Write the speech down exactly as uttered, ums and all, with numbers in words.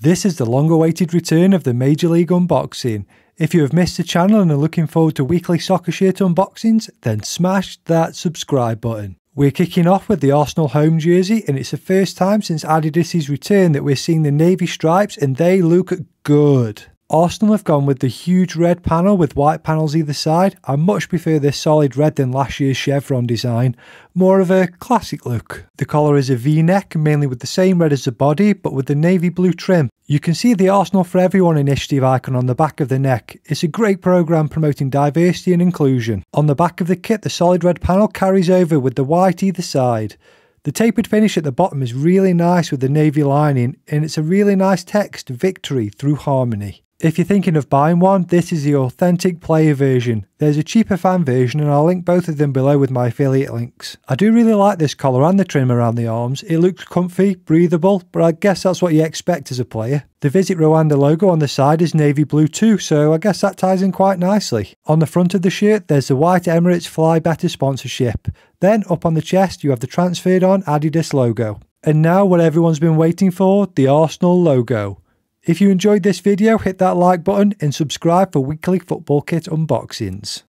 This is the long-awaited return of the Major League unboxing. If you have missed the channel and are looking forward to weekly soccer shirt unboxings, then smash that subscribe button. We're kicking off with the Arsenal home jersey, and it's the first time since Adidas' return that we're seeing the navy stripes, and they look good. Arsenal have gone with the huge red panel with white panels either side. I much prefer this solid red than last year's chevron design. More of a classic look. The collar is a V-neck, mainly with the same red as the body, but with the navy blue trim. You can see the Arsenal for Everyone initiative icon on the back of the neck. It's a great programme promoting diversity and inclusion. On the back of the kit, the solid red panel carries over with the white either side. The tapered finish at the bottom is really nice with the navy lining, and it's a really nice text, Victory Through Harmony. If you're thinking of buying one, this is the authentic player version. There's a cheaper fan version, and I'll link both of them below with my affiliate links. I do really like this collar and the trim around the arms. It looks comfy, breathable, but I guess that's what you expect as a player. The Visit Rwanda logo on the side is navy blue too, so I guess that ties in quite nicely. On the front of the shirt, there's the white Emirates Fly Better sponsorship. Then up on the chest, you have the transferred on Adidas logo. And now what everyone's been waiting for, the Arsenal logo. If you enjoyed this video, hit that like button and subscribe for weekly football kit unboxings.